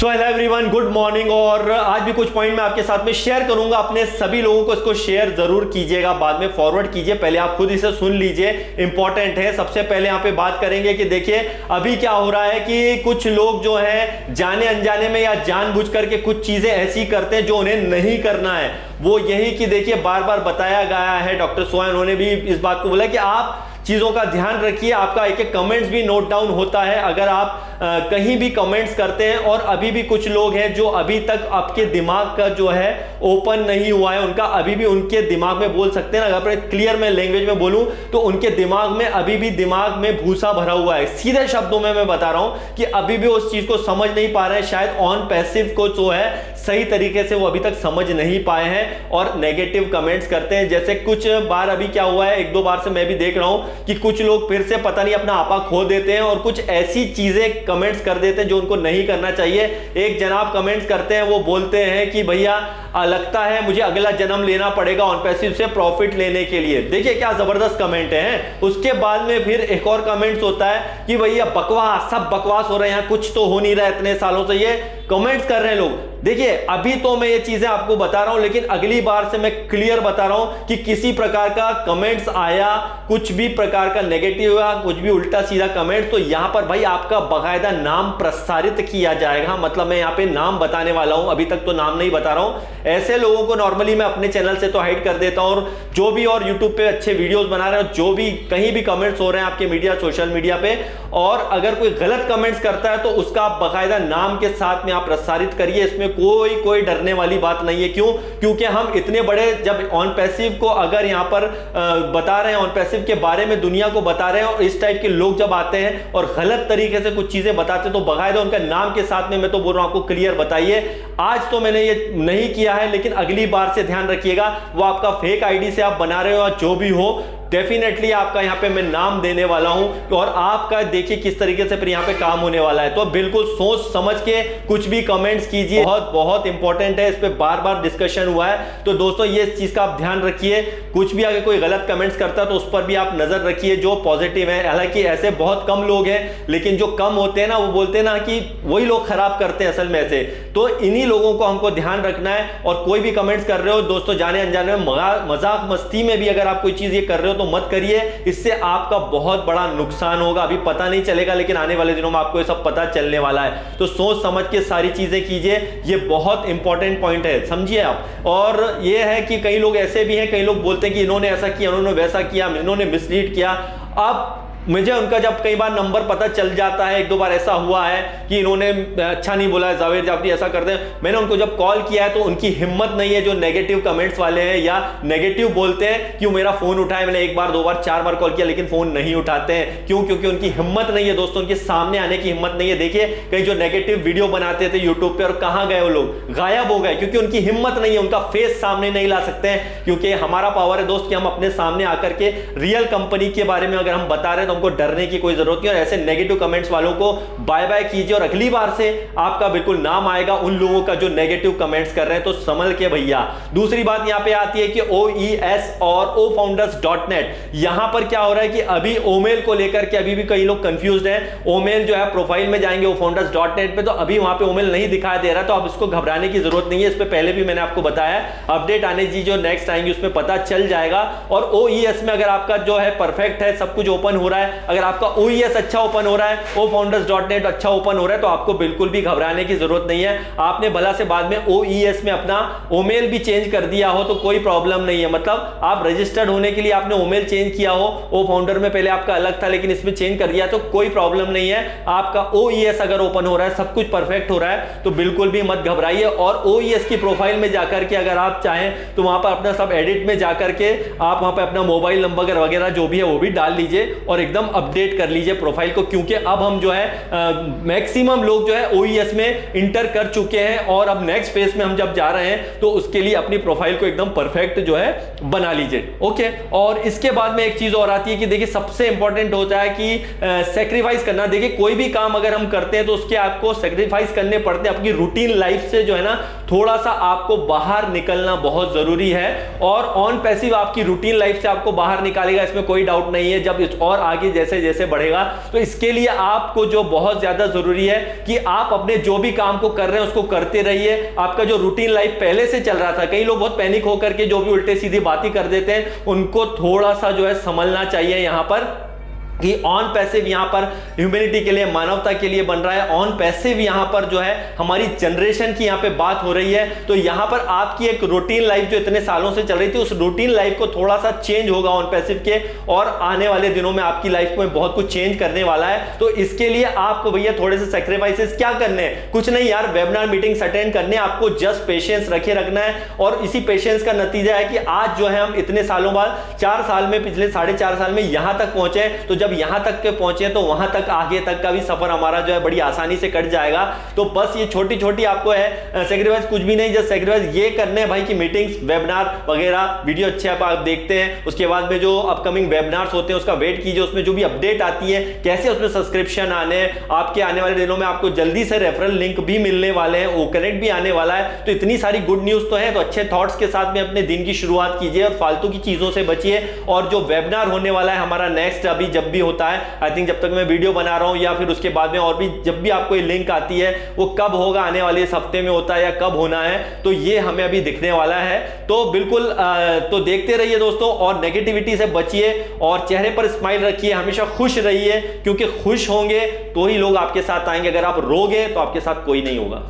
सो hello everyone, good morning. और आज भी कुछ पॉइंट मैं आपके साथ में शेयर करूंगा, अपने सभी लोगों को इसको शेयर जरूर कीजिएगा, बाद में फॉरवर्ड कीजिए, पहले आप खुद इसे सुन लीजिए, इंपॉर्टेंट है। सबसे पहले यहाँ पे बात करेंगे कि देखिए अभी क्या हो रहा है कि कुछ लोग जो है जाने अनजाने में या जानबूझ करके कुछ चीजें ऐसी करते हैं जो उन्हें नहीं करना है। वो यही कि देखिए बार बार बताया गया है, डॉक्टर सोया उन्होंने भी इस बात को बोला कि आप चीज़ों का ध्यान रखिए, आपका एक एक कमेंट्स भी नोट डाउन होता है। अगर आप कहीं भी कमेंट्स करते हैं और अभी भी कुछ लोग हैं जो अभी तक आपके दिमाग का जो है ओपन नहीं हुआ है, उनका अभी भी उनके दिमाग में बोल सकते हैं ना, अगर मैं क्लियर में लैंग्वेज में बोलूं तो उनके दिमाग में अभी भी दिमाग में भूसा भरा हुआ है। सीधे शब्दों में मैं बता रहा हूं कि अभी भी उस चीज़ को समझ नहीं पा रहे हैं, शायद ONPASSIVE को जो है सही तरीके से वो अभी तक समझ नहीं पाए हैं और नेगेटिव कमेंट्स करते हैं। जैसे कुछ बार अभी क्या हुआ है, एक दो बार से मैं भी देख रहा हूं कि कुछ लोग फिर से पता नहीं अपना आपा खो देते हैं और कुछ ऐसी चीजें कमेंट्स कर देते हैं जो उनको नहीं करना चाहिए। एक जनाब कमेंट्स करते हैं, वो बोलते हैं कि भैया लगता है मुझे अगला जन्म लेना पड़ेगा ONPASSIVE से प्रॉफिट लेने के लिए। देखिए क्या जबरदस्त कमेंट है। उसके बाद में फिर एक और कमेंट्स होता है कि भैया बकवास, सब बकवास हो रहा है, यहाँ कुछ तो हो नहीं रहा है, इतने सालों से ये कमेंट्स कर रहे हैं लोग। देखिए अभी तो मैं ये चीजें आपको बता रहा हूं, लेकिन अगली बार से मैं क्लियर बता रहा हूं कि किसी प्रकार का कमेंट्स आया, कुछ भी प्रकार का नेगेटिव या कुछ भी उल्टा सीधा कमेंट, तो यहां पर भाई आपका बाकायदा नाम प्रसारित किया जाएगा। मतलब मैं यहां पे नाम बताने वाला हूं, अभी तक तो नाम नहीं बता रहा हूं। ऐसे लोगों को नॉर्मली मैं अपने चैनल से तो हाइड कर देता हूं, और जो भी और यूट्यूब पे अच्छे वीडियोज बना रहे हो, जो भी कहीं भी कमेंट्स हो रहे हैं आपके मीडिया सोशल मीडिया पे, और अगर कोई गलत कमेंट्स करता है तो उसका आप बाकायदा नाम के साथ में आप प्रसारित करिए, इसमें कोई डरने वाली बात नहीं है। क्यों? क्योंकि हम इतने बड़े, जब ONPASSIVE को अगर यहां पर बता रहे हैं, ONPASSIVE के बारे में दुनिया को बता रहे हैं, और इस टाइप के लोग जब आते हैं और गलत तरीके से कुछ चीजें बताते हैं तो बकायदा उनका नाम के साथ में मैं तो बोल रहा हूं आपको क्लियर बताइए। आज तो मैंने ये नहीं किया है, लेकिन अगली बार से ध्यान रखिएगा। वो आपका फेक आईडी से आप बना रहे हो, जो भी हो डेफिनेटली आपका यहाँ पे मैं नाम देने वाला हूँ, और आपका देखिए किस तरीके से फिर यहाँ पे काम होने वाला है। तो बिल्कुल सोच समझ के कुछ भी कमेंट्स कीजिए, बहुत बहुत इंपॉर्टेंट है, इस पे बार बार डिस्कशन हुआ है। तो दोस्तों ये चीज़ का आप ध्यान रखिए, कुछ भी अगर कोई गलत कमेंट्स करता है तो उस पर भी आप नज़र रखिए जो पॉजिटिव है। हालांकि ऐसे बहुत कम लोग हैं, लेकिन जो कम होते हैं ना, वो बोलते हैं ना कि वही लोग खराब करते हैं असल में ऐसे, तो इन्हीं लोगों को हमको ध्यान रखना है। और कोई भी कमेंट्स कर रहे हो दोस्तों, जाने अनजाने में, मजाक मस्ती में भी अगर आप कोई चीज़ ये कर रहे हो तो मत करिए, इससे आपका बहुत बड़ा नुकसान होगा। अभी पता नहीं चलेगा, लेकिन आने वाले दिनों में आपको ये सब पता चलने वाला है। तो सोच समझ के सारी चीजें कीजिए, ये बहुत इंपॉर्टेंट पॉइंट है, समझिए आप। और ये है कि कई लोग ऐसे भी हैं, कई लोग बोलते हैं कि इन्होंने ऐसा किया, उन्होंने वैसा किया, इन्होंने मिसलीड किया। अब मुझे उनका जब कई बार नंबर पता चल जाता है, एक दो बार ऐसा हुआ है कि इन्होंने अच्छा नहीं बोला है, जावेर जाफरी ऐसा करते हैं, मैंने उनको जब कॉल किया है तो उनकी हिम्मत नहीं है, जो नेगेटिव कमेंट्स वाले हैं या नेगेटिव बोलते हैं कि मेरा फ़ोन उठाए। मैंने एक बार, दो बार, चार बार कॉल किया, लेकिन फ़ोन नहीं उठाते हैं। क्यों? क्योंकि उनकी हिम्मत नहीं है दोस्तों, उनके सामने आने की हिम्मत नहीं है। देखिए कई जो नेगेटिव वीडियो बनाते थे यूट्यूब पर, और कहाँ गए वो लोग, गायब हो गए, क्योंकि उनकी हिम्मत नहीं है, उनका फेस सामने नहीं ला सकते हैं। क्योंकि हमारा पावर है दोस्त कि हम अपने सामने आकर के रियल कंपनी के बारे में अगर हम बता रहे हैं, हमको डरने की कोई जरूरत नहीं। और ऐसे नेगेटिव कमेंट्स वालों को बाय बाय कीजिए, और अगली बार से आपका बिल्कुल नाम आएगा उन लोगों का जो नेगेटिव कमेंट्स कर रहे हैं, तो संभल के भैया। दूसरी बात यहां पे आती है कि OES और ofounders.net, यहां पर क्या हो रहा है कि अभी Omail को लेकर के अभी भी कई लोग कंफ्यूज्ड हैं। Omail जो है प्रोफाइल में जाएंगे ofounders.net पे, तो अभी वहां पे Omail नहीं दिखाई दे रहा, तो आप इसको घबराने की जरूरत नहीं है। इस पे पहले भी मैंने आपको बताया, अपडेट आने जी जो नेक्स्ट आएंगे उसमें पता चल जाएगा। और OES में अगर आपका जो है परफेक्ट है, सब कुछ ओपन हो रहा है, अगर आपका OES अच्छा ओपन हो रहा है, ofounders.net अच्छा ओपन हो रहा है, तो आपको बिल्कुल भी घबराने की जरूरत नहीं है। आपने भला से बाद में OES में अपना Omail भी चेंज कर दिया हो तो कोई प्रॉब्लम नहीं है। मतलब आप रजिस्टर्ड होने के लिए आपने Omail चेंज किया हो, ofounder में पहले आपका अलग था लेकिन इसमें चेंज कर दिया, तो कोई प्रॉब्लम नहीं है। आपका OES अगर ओपन हो रहा है, सब कुछ परफेक्ट हो रहा है, तो बिल्कुल भी मत घबराइए। और OES की प्रोफाइल में जाकर के अगर आप चाहें तो वहां पर अपना सब एडिट में जाकर के आप वहां पर अपना मोबाइल नंबर वगैरह जो भी है वो भी डाल लीजिए और एकदम अपडेट कर लीजिए प्रोफाइल को। क्योंकि अब हम जो है मैक्सिमम लोग जो है OES में इंटर कर चुके हैं, और अब नेक्स्ट फेज में हम जब जा रहे हैं तो उसके लिए अपनी प्रोफाइल को एकदम परफेक्ट जो है बना लीजिए, ओके। और इसके बाद में एक चीज और आती है कि देखिए सबसे इंपॉर्टेंट होता है कि सेक्रीफाइस करना। देखिए कोई भी काम अगर हम करते हैं तो उसके आपको सेक्रीफाइस करने पड़ते हैं, अपनी रूटीन लाइफ से जो है ना थोड़ा सा आपको बाहर निकलना बहुत जरूरी है और ऑन पैसिव आपकी रूटीन लाइफ से आपको बाहर निकालेगा, इसमें कोई डाउट नहीं है। जब और आगे जैसे जैसे बढ़ेगा तो इसके लिए आपको जो बहुत ज्यादा जरूरी है कि आप अपने जो भी काम को कर रहे हैं उसको करते रहिए। आपका जो रूटीन लाइफ पहले से चल रहा था, कई लोग बहुत पैनिक होकर के जो भी उल्टे सीधी बातें कर देते हैं, उनको थोड़ा सा जो है संभलना चाहिए यहां पर कि ऑन पैसिव यहाँ पर ह्यूमैनिटी के लिए, मानवता के लिए बन रहा है। ऑन पैसिव यहाँ पर जो है हमारी जनरेशन की यहाँ पे बात हो रही है। तो यहाँ पर आपकी एक रूटीन लाइफ जो इतने सालों से चल रही थी, उस रूटीन लाइफ को थोड़ा सा चेंज होगा ऑन पैसिव के, और आने वाले दिनों में आपकी लाइफ में बहुत कुछ चेंज करने वाला है। तो इसके लिए आपको भैया थोड़े से सेक्रीफाइसेस क्या करने हैं, कुछ नहीं यार, वेबिनार मीटिंग्स अटेंड करने, आपको जस्ट पेशेंस रखे रखना है। और इसी पेशेंस का नतीजा है कि आज जो है हम इतने सालों बाद 4 साल में, पिछले 4.5 साल में यहाँ तक पहुंचे। तो जब यहां तक के पहुंचे तो वहां तक आगे तक का भी सफर हमारा जो है बड़ी आसानी से कट जाएगा। तो बस ये छोटी छोटी आपको है सेक्रीफाइस, कुछ भी नहीं, जस्ट सेक्रीफाइस ये करने हैं भाई कि मीटिंग्स, वेबिनार वगैरह, वीडियो अच्छे आप देखते हैं, उसके बाद में जो अपकमिंग वेबिनार्स होते हैं उसका वेट कीजिए, उसमें जो भी अपडेट आती है, कैसे उसमें सब्सक्रिप्शन आने, आपके आने वाले दिनों में आपको जल्दी से रेफरल लिंक भी मिलने वाले हैं, वो कनेक्ट भी आने वाला है। तो इतनी सारी गुड न्यूज तो है। तो अच्छे थॉट्स के साथ में अपने दिन की शुरुआत कीजिए और फालतू की चीजों से बचिए। और जो वेबिनार होने वाला है हमारा नेक्स्ट, अभी जब भी होता है, आई थिंक जब तक मैं वीडियो बना रहा हूं या फिर उसके बाद में, और भी जब भी आपको ये लिंक आती है, वो कब होगा, आने वाले इस हफ्ते में होता है या कब होना है, तो ये हमें अभी दिखने वाला है। तो बिल्कुल तो देखते रहिए दोस्तों, और नेगेटिविटी से बचिए और चेहरे पर स्माइल रखिए, हमेशा खुश रहिए, क्योंकि खुश होंगे तो ही लोग आपके साथ आएंगे। अगर आप रोगे तो आपके साथ कोई नहीं होगा।